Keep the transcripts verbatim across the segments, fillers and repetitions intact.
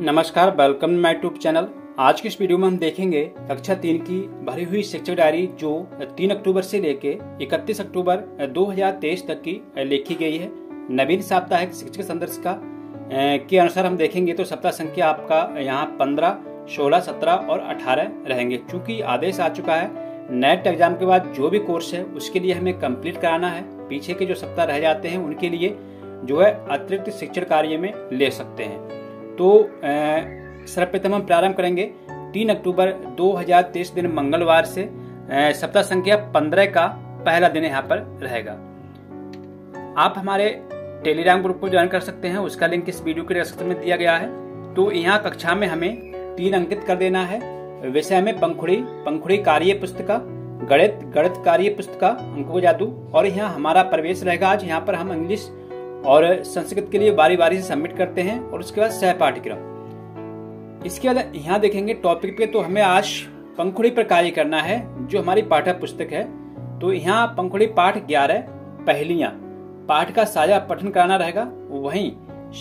नमस्कार, welcome my YouTube channel. आज की इस वीडियो में हम देखेंगे कक्षा तीन की भरी हुई शिक्षक डायरी जो तीन अक्टूबर से लेके इकतीस अक्टूबर दो हज़ार तेईस तक की लिखी गई है। नवीन साप्ताहिक शिक्षक संदर्शिका के अनुसार हम देखेंगे तो सप्ताह संख्या आपका यहाँ पंद्रह, सोलह, सत्रह और अठारह रहेंगे। चूंकि आदेश आ चुका है, नेट एग्जाम के बाद जो भी कोर्स है उसके लिए हमें कम्प्लीट कराना है। पीछे के जो सप्ताह रह जाते हैं उनके लिए जो है अतिरिक्त शिक्षण कार्य में ले सकते हैं। तो सर्वप्रथम हम प्रारंभ करेंगे तीन अक्टूबर दो हज़ार तेईस दिन मंगलवार से। सप्ताह संख्या पंद्रह का पहला दिन यहाँ पर रहेगा। आप हमारे टेलीग्राम ग्रुप को ज्वाइन कर सकते हैं, उसका लिंक इस वीडियो के डिस्क्रिप्शन में दिया गया है। तो यहाँ कक्षा में हमें तीन अंकित कर देना है। विषय में पंखुड़ी, पंखुड़ी कार्य पुस्तिका, गणित, गणित कार्य पुस्तिका, अंकों जादू। और यहाँ हमारा प्रवेश रहेगा आज। यहाँ पर हम इंग्लिश और संस्कृत के लिए बारी बारी से सबमिट करते हैं और उसके बाद सह पाठ्यक्रम। इसके बाद यहाँ देखेंगे टॉपिक पे, तो हमें आज पंखुड़ी पर कार्य करना है जो हमारी पाठ्य पुस्तक है। तो यहाँ पंखुड़ी पाठ ग्यारह पहलियाँ पाठ का साझा पठन कराना रहेगा। वहीं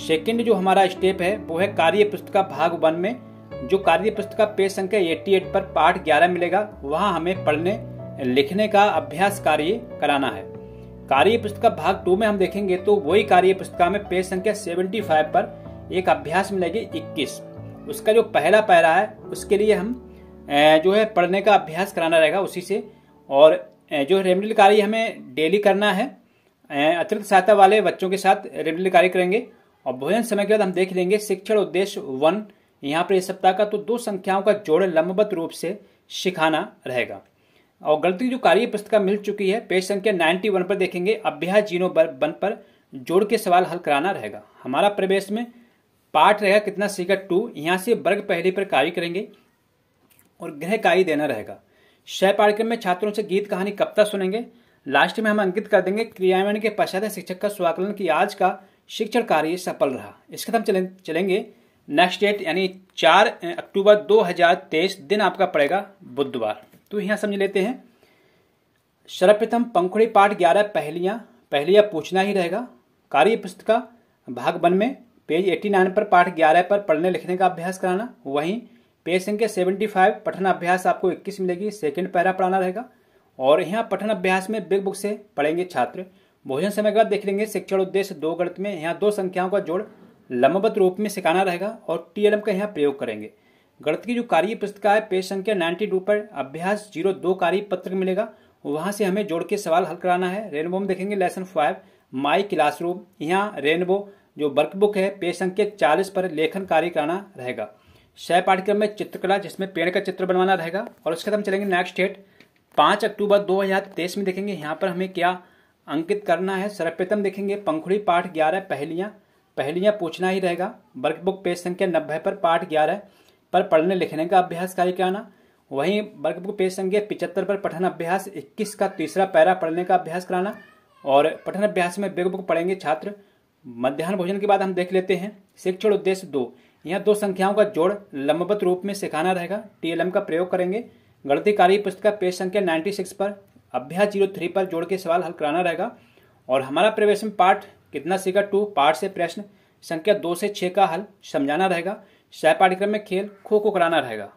सेकंड जो हमारा स्टेप है वो है कार्य पुस्तक भाग वन में, जो कार्य पुस्तक पेज संख्या अठासी पर पाठ ग्यारह मिलेगा, वहाँ हमें पढ़ने लिखने का अभ्यास कार्य कराना है। कार्य पुस्तक भाग टू में हम देखेंगे तो वही कार्य पुस्तक में पेज संख्या पचहत्तर पर एक अभ्यास मिलेगी इक्कीस। उसका जो पहला पैरा है उसके लिए हम जो है पढ़ने का अभ्यास कराना रहेगा उसी से। और जो रेमेडियल कार्य हमें डेली करना है, अतिरिक्त सहायता वाले बच्चों के साथ रेमेडियल कार्य करेंगे। और भोजन समय के बाद हम देख लेंगे शिक्षण उद्देश्य वन यहाँ पर इस सप्ताह का, तो दो संख्याओं का जोड़ लंबवत रूप से सिखाना रहेगा। और गलती जो कार्य पुस्तक मिल चुकी है पेज संख्या इक्यानवे पर देखेंगे अभ्यास जीरो वन पर जोड़ के सवाल हल कराना रहेगा। हमारा प्रवेश में पाठ रहेगा कितना सीखा टू, यहाँ से वर्ग पहली पर कार्य करेंगे और गृह कार्य देना रहेगा। सह पाठ्यक्रम में छात्रों से गीत कहानी कविता सुनेंगे। लास्ट में हम अंकित कर देंगे क्रियान्वयन के पश्चात शिक्षक का स्वाकलन की आज का शिक्षण कार्य सफल रहा। इसके बाद हम चलेंगे नेक्स्ट डेट यानी चार अक्टूबर दो हजार तेईस दिन आपका पड़ेगा बुधवार। तो यहाँ समझ लेते हैं सर्वप्रथम पंखुड़ी पाठ ग्यारह पहलियाँ पहलियाँ पूछना ही रहेगा। कार्य पुस्तिका भाग वन में पेज नवासी पर पाठ ग्यारह पर पढ़ने लिखने का अभ्यास कराना। वहीं पेज संख्या पचहत्तर पठन अभ्यास आपको इक्कीस मिलेगी, सेकंड पैरा पढ़ाना रहेगा। और यहाँ पठन अभ्यास में बिग बुक से पढ़ेंगे छात्र। भोजन समय के बाद देख लेंगे शिक्षण उद्देश्य दो गणित में, यहाँ दो संख्याओं का जोड़ लंबवत रूप में सिखाना रहेगा और टी एल एम का यहाँ प्रयोग करेंगे। गणित की जो कार्य पुस्तिका है पेज संख्या बानवे पर अभ्यास जीरो दो कार्य पत्र मिलेगा, वहां से हमें जोड़ के सवाल हल कराना है। रेनबो में देखेंगे लेसन फाइव माई क्लासरूम, यहाँ रेनबो जो वर्कबुक है पेज संख्या चालीस पर लेखन कार्य कराना रहेगा। सह पाठ्यक्रम में चित्रकला जिसमें पेड़ का चित्र बनवाना रहेगा। और उसके बाद हम चलेंगे नेक्स्ट डेट पाँच अक्टूबर दो हजार तेईस में देखेंगे यहाँ पर हमें क्या अंकित करना है। सर्वप्रथम देखेंगे पंखुड़ी पाठ ग्यारह पहलियाँ पहलियाँ पूछना ही रहेगा। वर्कबुक पेज संख्या नब्बे पर पाठ ग्यारह पर पढ़ने लिखने का अभ्यास कार्य कराना। वहीं वर्कबुक पेज संख्या पचहत्तर पर पठन अभ्यास इक्कीस का तीसरा पैरा पढ़ने का अभ्यास कराना। और पठन अभ्यास में वर्कबुक पढ़ेंगे छात्र। मध्याह्न भोजन के बाद हम देख लेते हैं शिक्षण उद्देश्य दो, यहाँ दो संख्याओं का जोड़ लंबवत रूप में सिखाना रहेगा, टीएलएम का प्रयोग करेंगे। गणित कार्य पुस्तक पेज संख्या छियानवे पर अभ्यास जीरो थ्री पर जोड़ के सवाल हल कराना रहेगा। और हमारा प्रवेश में पाठ कितना सीखा टू पाठ से प्रश्न संख्या दो से छः का हल समझाना रहेगा। सह पाठ्यक्रम में खेल खो खो कराना रहेगा।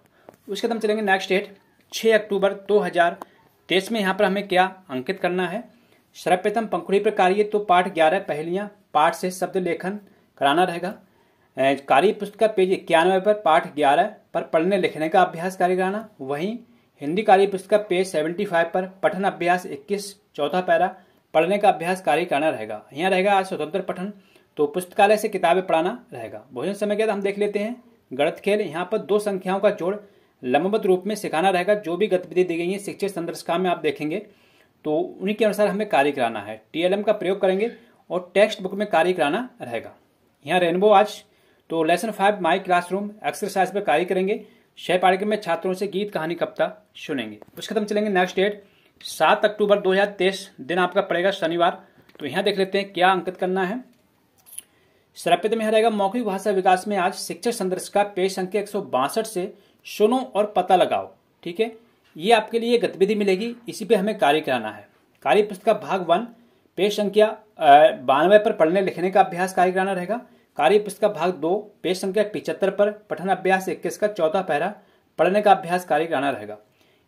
उसके बाद हम चलेंगे नेक्स्ट डेट छह अक्टूबर दो हज़ार तेईस में, यहाँ पर हमें क्या अंकित करना है। सर्वप्रथम पंखुड़ी पर कार्य तो पाठ ग्यारह पहलियाँ पाठ से शब्द लेखन कराना रहेगा। कार्य पुस्तक पेज इक्यानवे पर पाठ ग्यारह पर पढ़ने लिखने का अभ्यास कार्य कराना। वहीं हिंदी कार्य पुस्तक पेज पचहत्तर पर पठन अभ्यास इक्कीस चौथा पैरा पढ़ने का अभ्यास कार्य कराना रहेगा। यहाँ रहेगा आज स्वतंत्र पठन, तो पुस्तकालय से किताबें पढ़ाना रहेगा। भोजन समय के बाद हम देख लेते हैं गणित खेल, यहाँ पर दो संख्याओं का जोड़ लंबवत रूप में सिखाना रहेगा। जो भी गतिविधि दी गई है शिक्षक संदर्शिका में आप देखेंगे तो उन्हीं के अनुसार हमें कार्य कराना है। टीएलएम का प्रयोग करेंगे और टेक्स्ट बुक में कार्य कराना रहेगा। यहाँ रेनबो आज तो lesson five my classroom exercise पर कार्य करेंगे। छह पाठ्यक्रम में छात्रों से गीत कहानी कविता सुनेंगे। उसके बाद हम चलेंगे नेक्स्ट डेट सात अक्टूबर दो हजार तेईस दिन आपका पड़ेगा शनिवार। तो यहाँ देख लेते हैं क्या अंकित करना है। सर्पित में रहेगा मौखिक भाषा विकास में आज शिक्षक संदर्शिका पेज संख्या एक सौ बासठ से सुनो और पता लगाओ, ठीक है। ये आपके लिए गतिविधि मिलेगी, इसी पे हमें कार्य कराना है। कार्य पुस्तक भाग वन पेज संख्या बानवे पर पढ़ने लिखने का अभ्यास कार्य कराना रहेगा। कार्य पुस्तक भाग दो पेज संख्या पिचहत्तर पर पठन अभ्यास इक्कीस का चौथा पैरा पढ़ने का अभ्यास कार्य कराना रहेगा।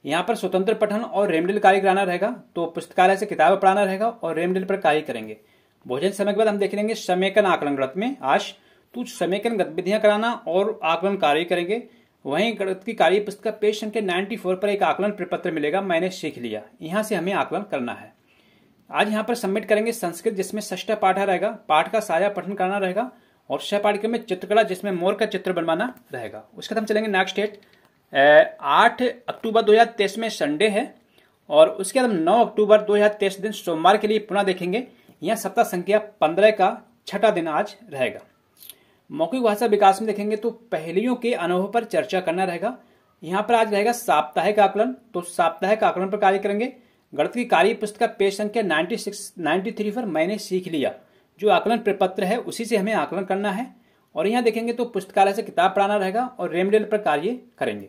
यहाँ पर स्वतंत्र पठन और रेमडिल कार्य कराना रहेगा, तो पुस्तकालय से किताबें पढ़ाना रहेगा और रेमडिल पर कार्य करेंगे। भोजन समय के बाद हम देख लेंगे समेकन आकलन गणित में आज तो समेकन गतिविधियां कराना और आकलन कार्य करेंगे। वहीं गणित की कार्य पुस्तक का पेज संख्या नाइन्टी फोर पर एक आकलन प्रपत्र मिलेगा, मैंने सीख लिया, यहाँ से हमें आकलन करना है। आज यहाँ पर सबमिट करेंगे संस्कृत जिसमें षष्ठ पाठ रहेगा, पाठ का साझा पठन कराना रहेगा और छह पाठ्यक्रम में चित्रकला जिसमें मोर का चित्र बनवाना रहेगा। उसके बाद हम चलेंगे नेक्स्ट डेट आठ अक्टूबर दो हज़ार तेईस में संडे है और उसके बाद हम नौ अक्टूबर दो हज़ार तेईस दिन सोमवार के लिए पुनः देखेंगे। यह सप्ताह संख्या पंद्रह का छठा दिन आज रहेगा। मौखिक भाषा विकास में देखेंगे तो पहेलियों के अनुभव पर चर्चा करना रहेगा। यहाँ पर आज रहेगा साप्ताहिक आकलन, तो साप्ताहिक आकलन पर कार्य करेंगे। गणित की कार्य पुस्तक का पेज संख्या नाइन्टी सिक्स नाइन्टी थ्री पर मैंने सीख लिया, जो आकलन प्रपत्र है उसी से हमें आकलन करना है। और यहाँ देखेंगे तो पुस्तकालय से किताब पढ़ाना रहेगा और रेमडेल पर कार्य करेंगे।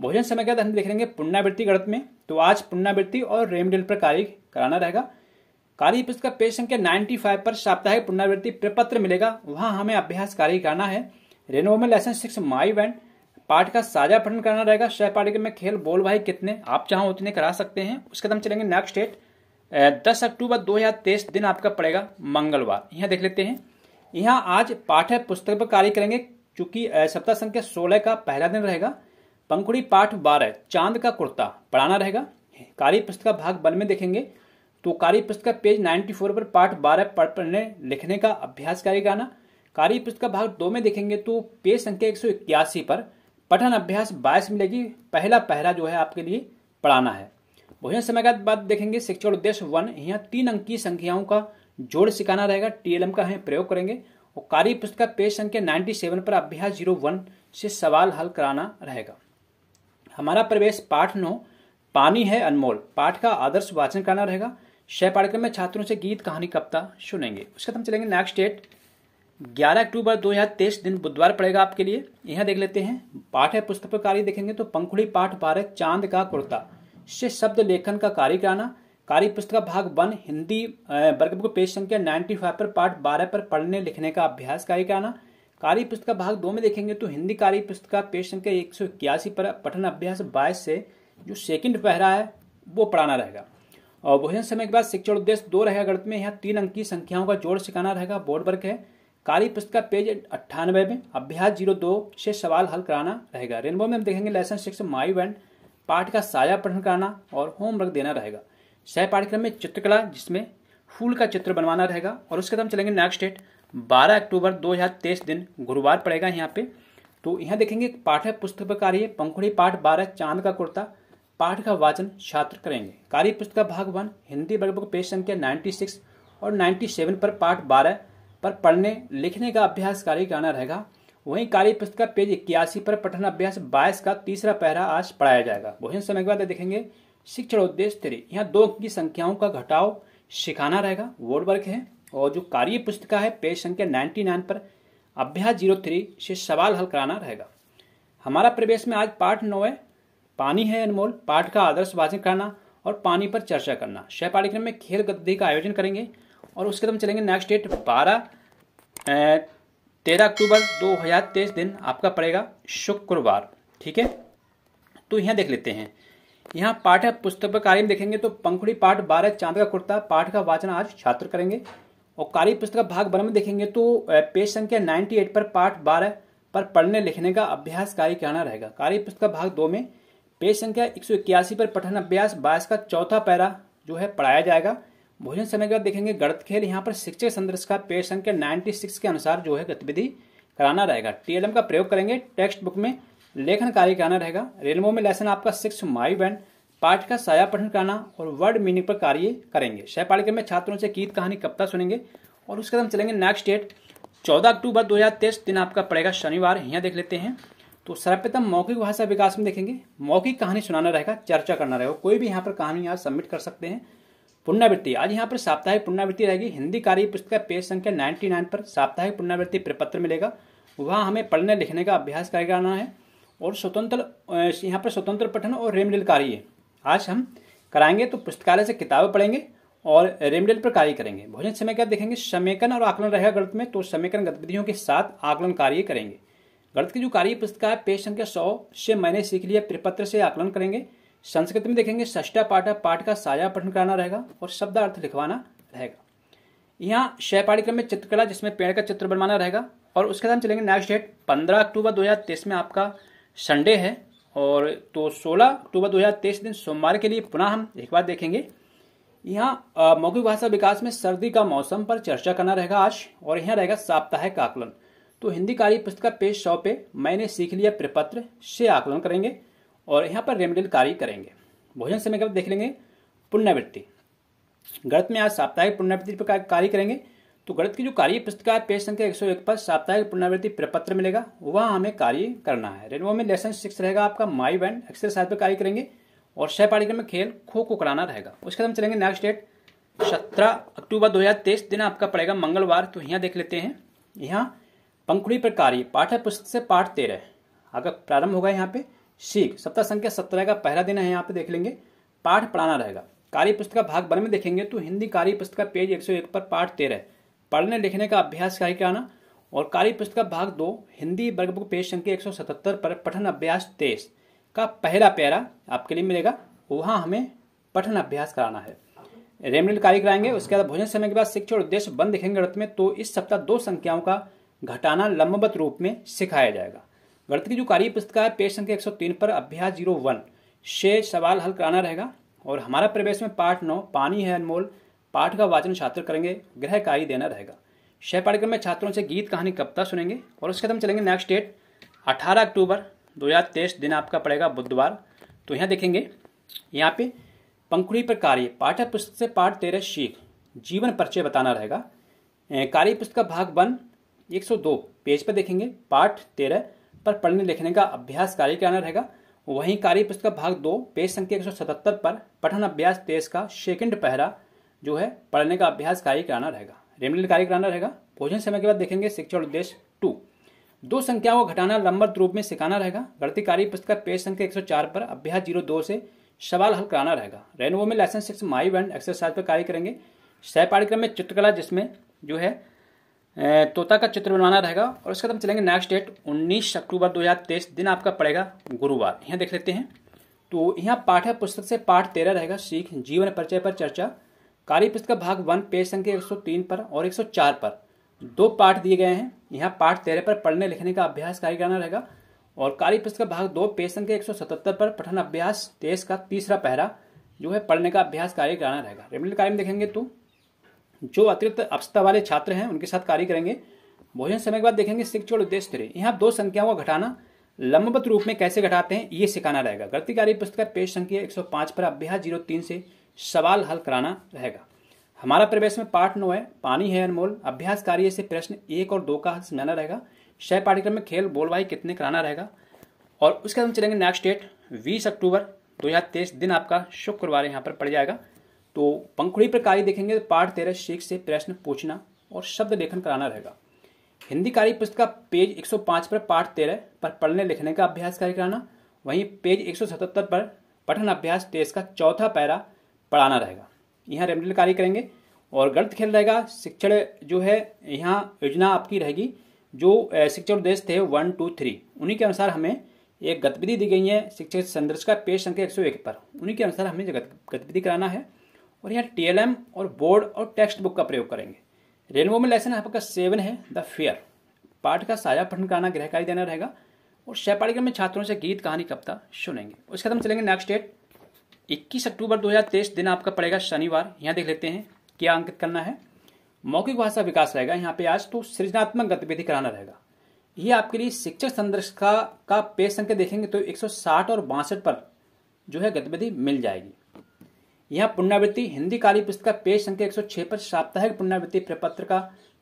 भोजन समय के बाद हम देख लेंगे पुनरावृत्ति गणित में, तो आज पुनरावृत्ति और रेमडेल पर कार्य कराना रहेगा। कार्य पुस्तक का पेज संख्या पचानवे पर साप्ताहिक पुनरावृत्ति प्रपत्र मिलेगा, वहाँ हमें अभ्यास कार्य कराना है। रेनोव में लेसन सिक्स माई वैंड पाठ का साझा पठन कराना रहेगा। सह पाठ्यक्रम में खेल बोल भाई कितने आप चाहो उतने करा सकते हैं। उसके बाद हम चलेंगे नेक्स्ट डेट दस अक्टूबर दो हज़ार तेईस दिन आपका पड़ेगा मंगलवार। यहाँ देख लेते हैं, यहाँ आज पाठ्य पुस्तक पर कार्य करेंगे चूंकि सप्ताह संख्या सोलह का पहला दिन रहेगा। पंखुड़ी पाठ बारह चांद का कुर्ता पढ़ाना रहेगा। कार्य पुस्तक का भाग बल में देखेंगे तो कार्य पुस्तक का पेज चौरानवे पर पाठ बारह पढ़ने लिखने का अभ्यास कार्य कराना। कार्य पुस्तक का भाग दो में देखेंगे तो पेज संख्या एक सौ इक्यासी पर पठन अभ्यास बाईस मिलेगी, पहला पहरा जो है आपके लिए पढ़ाना है। भोजन समय के बाद देखेंगे शिक्षा उद्देश्य वन, यहाँ तीन अंक की संख्याओं का जोड़ सिखाना रहेगा, टीएलएम का हम प्रयोग करेंगे। और कार्य पुस्तक का पेज संख्या सत्तानवे पर अभ्यास जीरो वन से सवाल हल कराना रहेगा। हमारा प्रवेश पाठ नौ पानी है अनमोल पाठ का आदर्श वाचन कराना रहेगा। छह पाठ्यक्रम में छात्रों से गीत कहानी कविता सुनेंगे। उसके बाद हम चलेंगे नेक्स्ट डेट ग्यारह अक्टूबर दो हजार तेईस दिन बुधवार पड़ेगा आपके लिए। यहाँ देख लेते हैं, पाठ्य पुस्तक पर कार्य देखेंगे तो पंखुड़ी पाठ बारह चांद का कुर्ता से शब्द लेखन का कार्य कराना। कार्य पुस्तक का भाग वन हिंदी वर्कबुक पेज संख्या पचानवे पर पाठ बारह पर पढ़ने लिखने का अभ्यास कार्य कराना। कार्य पुस्तक का भाग दो में देखेंगे तो हिंदी कार्य पुस्तक का पेज संख्या एक सौ इक्यासी पर पठन अभ्यास बाईस से जो सेकंड पहरा है वो पढ़ाना रहेगा। और भोजन समय के बाद शिक्षण उद्देश्य दो रहेगा गणित में, यहाँ तीन अंक की संख्याओं का जोड़ सिखाना रहेगा, बोर्ड वर्क है। कार्य पुस्तक का पेज अट्ठानवे में अभ्यास जीरो दो से सवाल हल कराना रहेगा। रेनबो में हम देखेंगे लेसन सिक्स माई वैंड पाठ का साझा पठन कराना और होमवर्क देना रहेगा। सह पाठ्यक्रम में चित्रकला जिसमें फूल का चित्र बनवाना रहेगा। और उसके बाद हम चलेंगे नेक्स्ट डेट बारह अक्टूबर दो हज़ार तेईस दिन गुरुवार पड़ेगा यहाँ पे, तो यहाँ देखेंगे पाठ्य पुस्तक पर कार्य पंखुड़ी पाठ बारह चांद का कुर्ता पाठ का वाचन छात्र करेंगे। कार्य पुस्तक का भाग वन हिंदी वर्कबुक पेज संख्या नाइन्टी सिक्स और नाइन्टी सेवन पर पाठ बारह पर पढ़ने लिखने का अभ्यास कार्य कराना रहेगा। वहीं कार्य पुस्तक का पेज इक्यासी पर पठन अभ्यास बाईस का तीसरा पैरा आज पढ़ाया जाएगा। भोजन समय के बाद देखेंगे शिक्षण उद्देश्य थ्री, यहाँ दो की संख्याओं का घटाव सिखाना रहेगा, वर्ड वर्क है। और जो कार्य पुस्तिका है पेज संख्या निन्यानवे पर अभ्यास जीरो थ्री से सवाल हल कराना रहेगा। हमारा प्रवेश में आज पाठ नौ है पानी है अनमोल पाठ का आदर्श वाचन कराना और पानी पर चर्चा करना। सह पाठ्यक्रम में खेल गतिविधि का आयोजन करेंगे। और उसके बाद हम चलेंगे नेक्स्ट डेट बारह तेरह अक्टूबर दो हज़ार तेईस दिन आपका पड़ेगा शुक्रवार, ठीक है। तो यहाँ देख लेते हैं, यहाँ पाठ पुस्तक पर कार्य में देखेंगे तो पंखुड़ी पाठ बारह चांद का कुर्ता पाठ का वाचन आज छात्र करेंगे। और कार्य पुस्तक का भाग बारह में देखेंगे तो पेज संख्या अट्ठानवे पर पाठ बारह पर पढ़ने लिखने का अभ्यास कार्य कराना रहेगा। कार्य पुस्तक का भाग दो में पेज संख्या एक सौ इक्यासी पर पठन अभ्यास बाईस का चौथा पैरा जो है पढ़ाया जाएगा। भोजन समय के बाद देखेंगे गणित खेल, यहाँ पर शिक्षक संदर्श का पेज संख्या छियानवे के अनुसार जो है गतिविधि कराना रहेगा, टीएलएम का प्रयोग करेंगे। टेक्स्ट बुक में लेखन कार्य कराना रहेगा। रेलमो में लेसन आपका सिक्स माई बैंड पाठ का साया पठन कराना और वर्ड मीनिंग पर कार्य करेंगे। सह पाठ्यक्रम में छात्रों से गीत कहानी कविता सुनेंगे। और उसके बाद हम चलेंगे नेक्स्ट डेट चौदह अक्टूबर दो हज़ार तेईस दिन आपका पड़ेगा शनिवार। यहाँ देख लेते हैं, तो सर्वप्रथम मौखिक भाषा विकास में देखेंगे मौखिक कहानी सुनाना रहेगा, चर्चा करना रहेगा। कोई भी यहाँ पर कहानी आप सबमिट कर सकते हैं। पुनरावृत्ति आज यहाँ पर साप्ताहिक पुनरावृत्ति रहेगी। हिंदी कार्य पुस्तक का पेज संख्या निन्यानवे पर साप्ताहिक पुनरावृत्ति प्रपत्र मिलेगा, वहाँ हमें पढ़ने लिखने का अभ्यास कार्य कराना है। और स्वतंत्र यहाँ पर स्वतंत्र पठन और रेमडिल कार्य आज हम कराएंगे, तो पुस्तकालय से किताबें पढ़ेंगे और रेमडेल पर कार्य करेंगे। भोजन समय का देखेंगे, समेकन और आकलन रहेगा गणित में, तो समेकन गतिविधियों के साथ आकलन कार्य करेंगे। गणित की जो कार्य पुस्तक है पेज संख्या सौ से मैंने सीख लिया त्रिपत्र से आकलन करेंगे। संस्कृत में देखेंगे षष्ठा पाठा पाठ का साझा पठन कराना रहेगा और शब्दार्थ लिखवाना रहेगा। यहाँ छह पाठ्यक्रम में चित्रकला जिसमें पेड़ का चित्र बनवाना रहेगा। और उसके साथ चलेंगे नेक्स्ट डेट पंद्रह अक्टूबर दो हज़ार तेईस में आपका संडे है और तो सोलह अक्टूबर दो हज़ार तेईस दिन सोमवार के लिए पुनः हम एक बार देखेंगे। यहाँ मौखिक भाषा विकास में सर्दी का मौसम पर चर्चा करना रहेगा आज और यहाँ रहेगा साप्ताहिक आकलन। तो हिंदी कार्य पुस्तक का पेज सौ पे मैंने सीख लिया प्रपत्र से आकलन करेंगे और यहाँ पर रेमेडियल कार्य करेंगे। भोजन समय के बाद देख लेंगे पुनरावृत्ति। गणित में आज साप्ताहिक पुनरावृत्ति पर कार्य करेंगे। तो गणित की जो कार्य पुस्तिका है पेज संख्या एक सौ एक पर साप्ताहिक पुनरावृत्ति प्रपत्र मिलेगा, वहाँ हमें कार्य करना है। रेनबो में लेसन सिक्स रहेगा आपका माई बैंड एक्सरसाइज पर कार्य करेंगे और छह पाठ्यक्रम में खेल खो को कराना रहेगा। उसके बाद हम चलेंगे नेक्स्ट डेट सत्रह अक्टूबर दो हज़ार तेईस दिन आपका पड़ेगा मंगलवार। तो यहाँ देख लेते हैं, यहाँ पंखुड़ी पर कार्य पाठ्य पुस्तक से पाठ तेरह आपका प्रारंभ होगा। यहाँ पे सीख सप्ताह संख्या सत्रह का पहला दिन है, यहाँ पे देख लेंगे पाठ पढ़ाना रहेगा। कार्य पुस्तक का भाग वन में देखेंगे तो हिंदी कार्य पुस्तक का पेज एक सौ एक पर पाठ तेरह पढ़ने लिखने का अभ्यास कार्य कराना और कार्य पुस्तक का भाग दो हिंदी वर्कबुक पेज संख्या एक सौ सतहत्तर पर पठन अभ्यास तेईस का पहला पैरा आपके लिए मिलेगा, वहाँ हमें पठन अभ्यास कराना है। रेमडेल कार्य कराएंगे। उसके बाद भोजन समय के बाद शिक्षा और उद्देश्य वन देखेंगे गणित में। तो इस सप्ताह दो संख्याओं का घटाना लंबवत रूप में सिखाया जाएगा। गणित की जो कार्य पुस्तक है पेज संख्या एक सौ तीन पर अभ्यास जीरो वन से सवाल हल कराना रहेगा और हमारा प्रवेश में पाठ नौ पानी है अनमोल पाठ का वाचन छात्र करेंगे, गृह कार्य देना रहेगा। छह पाठ्यक्रम में छात्रों से गीत कहानी कविता सुनेंगे। और उसके बाद हम चलेंगे नेक्स्ट डेट अठारह अक्टूबर दो हज़ार तेईस दिन आपका पड़ेगा बुधवार। तो यहाँ देखेंगे, यहाँ पे पंखुड़ी पर कार्य पाठ्य पुस्तक से पाठ तेरह सीख जीवन परिचय बताना रहेगा। कार्य पुस्तक का भाग वन एक सौ दो पेज पर देखेंगे पाठ तेरह पर पढ़ने लिखने का अभ्यास कार्य कराना रहेगा। वहीं कार्य पुस्तक का भाग दो पेज संख्या एक सौ सतहत्तर पर पठन अभ्यास तेईस का सेकंड पहरा जो है पढ़ने का अभ्यास कार्य कराना रहेगा, रेमडेल कार्य कराना रहेगा। भोजन समय के बाद देखेंगे शिक्षा उद्देश्य टू दो संख्याओं को घटाना लंबवत रूप में सिखाना रहेगा। गणित कार्य पुस्तक का पेज संख्या एक सौ चार पर अभ्यास जीरो दो से सवाल हल कराना रहेगा। रेनवो में lesson six my band exercise पर कार्य करेंगे। सह पाठ्यक्रम में चित्रकला जिसमें जो है तोता का चित्र बनवाना रहेगा। और उसके बाद हम चलेंगे नेक्स्ट डेट उन्नीस अक्टूबर दो हज़ार तेईस दिन आपका पड़ेगा गुरुवार। यहाँ देख लेते हैं, तो यहाँ पाठ्य पुस्तक से पाठ तेरह रहेगा सीख जीवन परिचय पर चर्चा। कार्य पुस्तक भाग वन पेज संख्या एक सौ तीन पर और एक सौ चार पर दो पाठ दिए गए हैं। यहाँ पाठ तेरह पर पढ़ने लिखने का अभ्यास कार्य करना रहेगा और कार्य पुस्तक भाग दो पेज संख्या एक सौ सतहत्तर पर पठन अभ्यास तेईस का तीसरा पहरा जो है पढ़ने का अभ्यास कार्य कराना रहेगा। रेमडेल कार्य में देखेंगे तो जो अतिरिक्त अवस्था वाले छात्र हैं उनके साथ कार्य करेंगे। भोजन समय के बाद देखेंगे शिक्षा और उद्देश्य तेरे यहाँ दो संख्याओं का घटाना लंबवत रूप में कैसे घटाते हैं ये सिखाना रहेगा। गणित कार्य पुस्तक का पेज संख्या एक सौ पाँच पर अभ्यास जीरो तीन से सवाल हल कराना रहेगा। हमारा प्रवेश में पाठ नौ है पानी है अनमोल अभ्यास कार्य से प्रश्न एक और दो का हल समझाना रहेगा। छह पाठ्यक्रम में खेल बोलबाई कितने कराना रहेगा। और उसके बाद हम चलेंगे नेक्स्ट डेट बीस अक्टूबर दो हज़ार तेईस दिन आपका शुक्रवार यहाँ पर पड़ जाएगा। तो पंखुड़ी पर कार्य देखेंगे पाठ तेरह सीख से प्रश्न पूछना और शब्द लेखन कराना रहेगा। हिंदी कार्य पुस्तक का पेज एक सौ पाँच पर पाठ तेरह पर पढ़ने लिखने का अभ्यास कार्य कराना। वहीं पेज एक सौ सतहत्तर पर पठन अभ्यास तेईस का चौथा पैरा पढ़ाना रहेगा, यहाँ रेमडेल कार्य करेंगे। और गणित खेल रहेगा। शिक्षण जो है यहाँ योजना आपकी रहेगी, जो शिक्षण उद्देश्य थे वन टू थ्री उन्हीं के अनुसार हमें एक गतिविधि दी गई है। शिक्षक संदर्शिका पेज संख्या एक सौ एक पर उन्हीं के अनुसार हमें गतिविधि कराना है। और यहाँ टीएलएम और बोर्ड और टेक्स्ट बुक का प्रयोग करेंगे। रेनबो में लेसन आपका सेवन है द फेयर पाठ का साझा पठन कराना गृहकारी देना रहेगा। और छह पाठ्यक्रम में छात्रों से गीत कहानी कविता सुनेंगे। उसके बाद हम चलेंगे नेक्स्ट डेट इक्कीस अक्टूबर दो हज़ार तेईस दिन आपका पड़ेगा शनिवार। यहाँ देख लेते हैं क्या अंकित करना है। मौखिक भाषा विकास रहेगा यहाँ पे आज, तो सृजनात्मक गतिविधि कराना रहेगा। ये आपके लिए शिक्षक संदर्शिका का पेज संख्या देखेंगे तो एक सौ साठ और बासठ पर जो है गतिविधि मिल जाएगी। यहाँ पुनरावृत्ति हिंदी कार्य पुस्तक का पेज संख्या एक सौ छह पर साप्ताहिक पुनरावृत्ति प्रपत्र का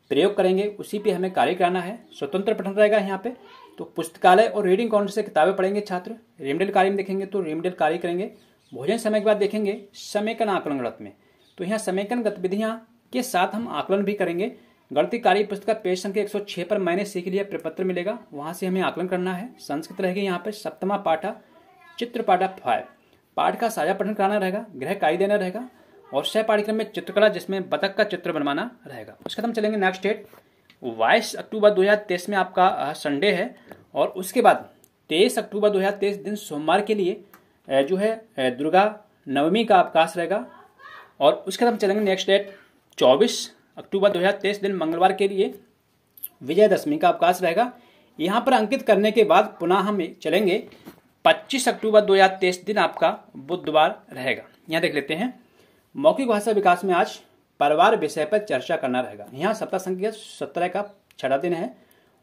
प्रयोग करेंगे, उसी पे हमें कार्य कराना है। स्वतंत्र पठन रहेगा यहाँ पे, तो पुस्तकालय और रीडिंग कॉर्नर से किताबें पढ़ेंगे छात्र। रेमडेल कार्य में देखेंगे तो रेमडेल कार्य करेंगे। भोजन समय के बाद देखेंगे समेकन आकलन गणित में, तो यहाँ समेकन गतिविधियाँ के साथ हम आकलन भी करेंगे। गणित कार्य पुस्तक का पेज संख्या एक सौ छः पर मैंने सीख लिया प्रपत्र मिलेगा, वहाँ से हमें आकलन करना है। संस्कृत रहेगी यहाँ पर सप्तमा पाठा चित्रपाठा फाइव पाठ का साझा पठन कराना रहेगा, गृह कार्य देना रहेगा। और छह पाठ्यक्रम में चित्रकला जिसमें बतख का चित्र बनवाना रहेगा। उसके बाद हम चलेंगे नेक्स्ट डेट बाईस अक्टूबर दो हज़ार तेईस में आपका संडे है और उसके बाद तेईस अक्टूबर दो हज़ार तेईस दिन सोमवार के लिए जो है दुर्गा नवमी का अवकाश रहेगा। और उसके बाद हम चलेंगे नेक्स्ट डेट चौबीस अक्टूबर दो हज़ार तेईस दिन मंगलवार के लिए विजयदशमी का अवकाश रहेगा। यहाँ पर अंकित करने के बाद पुनः हम चलेंगे पच्चीस अक्टूबर दो हज़ार तेईस दिन आपका बुधवार रहेगा। यहाँ देख लेते हैं मौखिक भाषा विकास में आज परिवार विषय पर चर्चा करना रहेगा। यहाँ सप्ताह संख्या सत्रह का छठा दिन है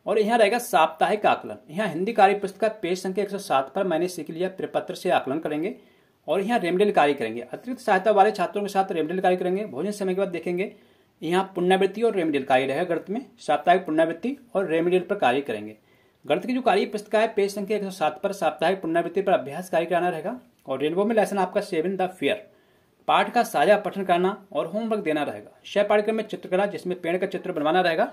और यहाँ रहेगा साप्ताहिक आकलन। यहाँ हिंदी कार्य पुस्तक का पेज संख्या एक सौ सात पर मैंने सीख लिया प्रपत्र से आकलन करेंगे और यहाँ रेमडेल कार्य करेंगे। अतिरिक्त सहायता वाले छात्रों के साथ रेमडेल कार्य करेंगे। भोजन समय के बाद देखेंगे यहाँ पुनरावृत्ति और रेमडेल कार्य रहेगा। गणित में साप्ताहिक पुनरावृत्ति और रेमडेल पर कार्य करेंगे। गणित की जो कार्य पुस्तक है पेज संख्या एक सौ सात पर साप्ताहिक पुनरावृत्ति पर अभ्यास कार्य कराना रहेगा। और रेनबो में लेसन आपका सेवन द फेयर पाठ का साझा पठन करना और होमवर्क देना रहेगा। छह पाठ्यक्रम में चित्रकला जिसमें पेड़ का चित्र बनवाना रहेगा।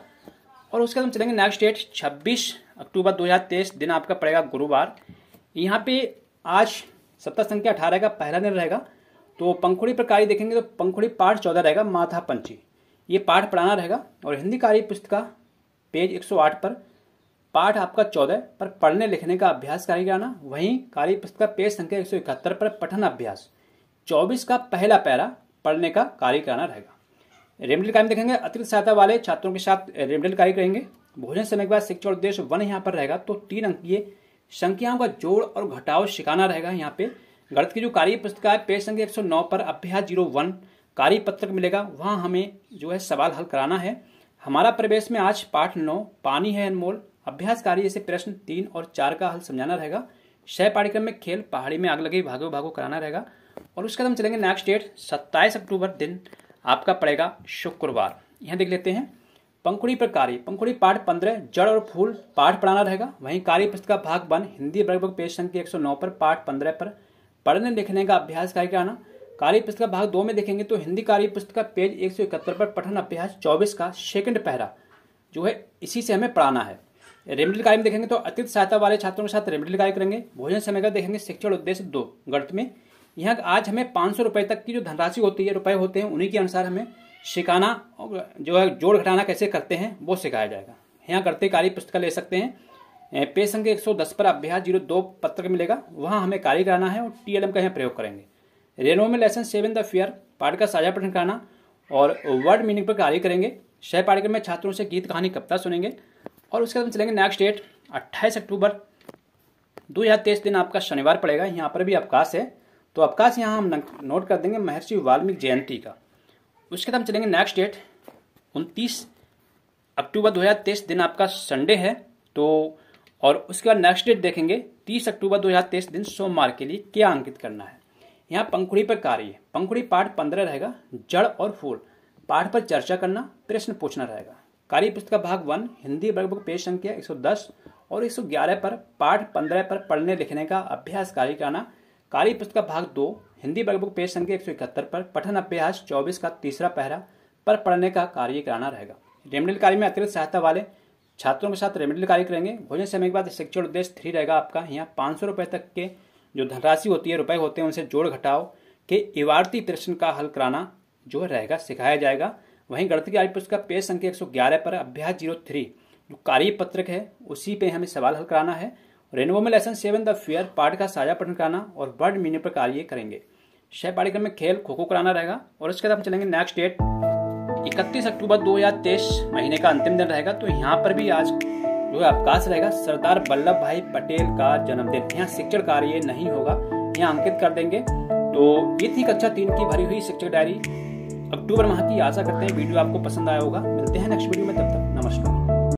और उसके बाद हम चलेंगे नेक्स्ट डेट छब्बीस अक्टूबर दो हज़ार तेईस दिन आपका पड़ेगा गुरुवार। यहाँ पे आज सप्ताह संख्या अठारह का पहला दिन रहेगा। तो पंखुड़ी पर कार्य देखेंगे तो पंखुड़ी पाठ चौदह रहेगा माथा पंची, ये पाठ पढ़ाना रहेगा। और हिंदी कार्य पुस्तक पेज एक सौ आठ पर पाठ आपका चौदह पर पढ़ने लिखने का अभ्यास कार्य कराना। वहीं कार्य पुस्तक पेज संख्या एक सौ इकहत्तर पर पठन अभ्यास चौबीस का पहला पैरा पढ़ने का कार्य कराना रहेगा। रेमडेल कार्य में देखेंगे अतिरिक्त सहायता वाले छात्रों के साथ रेमडेल कार्य करेंगे। भोजन समय के बाद शिक्षा और उद्देश्य वन यहाँ पर रहेगा। तो तीन अंकीय संख्याओं का जोड़ और घटाव सिखाना रहेगा। यहाँ पे गणित की जो कार्य पुस्तक है पेज संख्या एक सौ नौ पर अभ्यास जीरो वन कार्य पत्रक मिलेगा, वहाँ हमें जो है सवाल हल कराना है। हमारा प्रवेश में आज पाठ नौ पानी है अनमोल अभ्यास कार्य से प्रश्न तीन और चार का हल समझाना रहेगा। छह पाठ्यक्रम में खेल पहाड़ी में आग लगी भागो भागो कराना रहेगा। और उसके बाद हम चलेंगे नेक्स्ट डेट सत्ताईस अक्टूबर दिन आपका पड़ेगा शुक्रवार। यहाँ देख लेते हैं पंखुड़ी पर कार्य पंखुड़ी पाठ पंद्रह जड़ और फूल पाठ पढ़ाना रहेगा। वहीं कार्य पुस्तक का भाग वन हिंदी वर्कबुक पेज संख्या एक सौ नौ पर पाठ पंद्रह पर पढ़ने लिखने का अभ्यास कार्य कराना। कार्य पुस्तक का भाग दो में देखेंगे तो हिंदी कार्य पुस्तक का पेज एक सौ इकहत्तर पर पठन अभ्यास चौबीस का सेकंड पहरा जो है इसी से हमें पढ़ाना है। रेमडेल कार्य में देखेंगे तो अतिरिक्त सहायता वाले छात्रों के साथ रेमडेल कार्य करेंगे। भोजन समय का देखेंगे शिक्षा और उद्देश्य दो गणित में यहाँ आज हमें पाँच सौ रुपये तक की जो धनराशि होती है रुपए होते हैं उन्हीं के अनुसार हमें सिखाना जो है जोड़ घटाना कैसे करते हैं वो सिखाया जाएगा। यहाँ करते कार्य पुस्तक ले सकते हैं पेज संख्या एक सौ दस पर अभ्यास जीरो दो पत्र मिलेगा, वहाँ हमें कार्य कराना है और टी एल एम का यहाँ प्रयोग करेंगे। रेनो में लेसन सेवन द फेयर पाठ का साझा पठन कराना और वर्ड मीनिंग पर कार्य करेंगे। छह पाठ्यक्रम में छात्रों से गीत कहानी कविता सुनेंगे। और उसके बाद हम चलेंगे नेक्स्ट डेट अट्ठाईस अक्टूबर दो हज़ार तेईस दिन आपका शनिवार पड़ेगा। यहाँ पर भी अवकाश है तो अवकाश यहाँ हम नोट कर देंगे महर्षि वाल्मीकि जयंती का। उसके बाद हम चलेंगे नेक्स्ट डेट उनतीस अक्टूबर दो हज़ार तेईस दिन आपका संडे है। तो और उसके बाद नेक्स्ट डेट देखेंगे तीस अक्टूबर दो हज़ार तेईस दिन सोमवार के लिए क्या अंकित करना है। यहाँ पंखुड़ी पर कार्य पंखुड़ी पाठ पंद्रह रहेगा जड़ और फूल पाठ पर चर्चा करना प्रश्न पूछना रहेगा। कार्य पुस्तक भाग वन हिंदी वर्कबुक पेज संख्या एक सौ दस और एक सौ ग्यारह पर पाठ पंद्रह पर पढ़ने लिखने का अभ्यास कार्य कराना। कार्य पुस्तक भाग दो हिंदी वर्कबुक पेज संख्या एक सौ इकहत्तर पर पठन अभ्यास चौबीस का तीसरा पहरा पर पढ़ने का कार्य कराना रहेगा। रेमडेल कार्य में अतिरिक्त सहायता वाले छात्रों के साथ रेमडेल कार्य करेंगे। भोजन समय के बाद शिक्षा उद्देश्य थ्री रहेगा आपका। यहाँ पाँच सौ रुपये तक के जो धनराशि होती है रुपए होते हैं उनसे जोड़ घटाव के इवारती प्रश्न का हल कराना जो रहेगा सिखाया जाएगा। वहीं गणित की कार्य पुस्तक पेज संख्या एक सौ ग्यारह पर अभ्यास जीरो थ्री जो कार्य पत्रक है उसी पर हमें सवाल हल कराना है। रेनबो में लेसन सेवन द फेयर पाठ का साझा पठन कराना और वर्ड मीनिंग पर कार्य करेंगे। छह पाठ्यक्रम में खेल खो खो कराना रहेगा। और उसके बाद हम चलेंगे नेक्स्ट डेट इकतीस अक्टूबर दो हज़ार तेईस महीने का अंतिम दिन रहेगा। तो यहाँ पर भी आज जो है अवकाश रहेगा। सरदार वल्लभ भाई पटेल का जन्मदिन यहाँ शिक्षण कार्य नहीं होगा, यहाँ अंकित कर देंगे। तो ये थी कक्षा तीन की भरी हुई शिक्षक डायरी अक्टूबर माह की। आशा करते हैं वीडियो आपको पसंद आया होगा। मिलते हैं नेक्स्ट वीडियो में, तब तक नमस्कार।